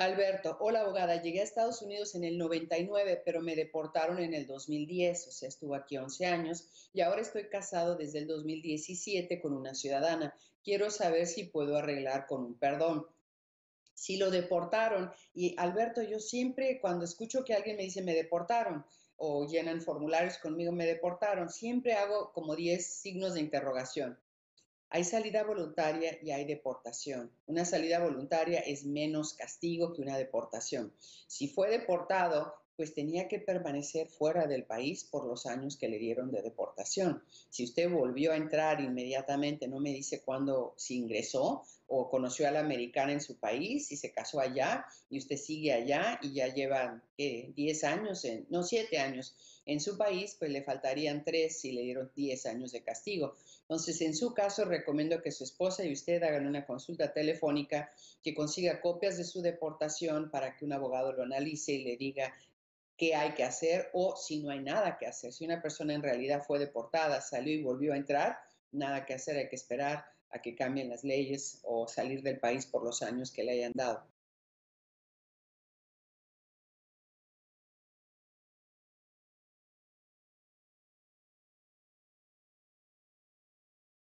Alberto, hola abogada, llegué a Estados Unidos en el 99, pero me deportaron en el 2010, o sea, estuve aquí 11 años y ahora estoy casado desde el 2017 con una ciudadana. Quiero saber si puedo arreglar con un perdón. Si lo deportaron, y Alberto, yo siempre cuando escucho que alguien me dice me deportaron o llenan formularios conmigo, me deportaron, siempre hago como 10 signos de interrogación. Hay salida voluntaria y hay deportación. Una salida voluntaria es menos castigo que una deportación. Si fue deportado, pues tenía que permanecer fuera del país por los años que le dieron de deportación. Si usted volvió a entrar inmediatamente, no me dice cuándo, si ingresó o conoció a la americana en su país, si se casó allá y usted sigue allá y ya lleva 10 años, 7 años en su país, pues le faltarían 3 si le dieron 10 años de castigo. Entonces, en su caso, recomiendo que su esposa y usted hagan una consulta telefónica, que consiga copias de su deportación para que un abogado lo analice y le diga qué hay que hacer o si no hay nada que hacer. Si una persona en realidad fue deportada, salió y volvió a entrar, nada que hacer, hay que esperar a que cambien las leyes o salir del país por los años que le hayan dado.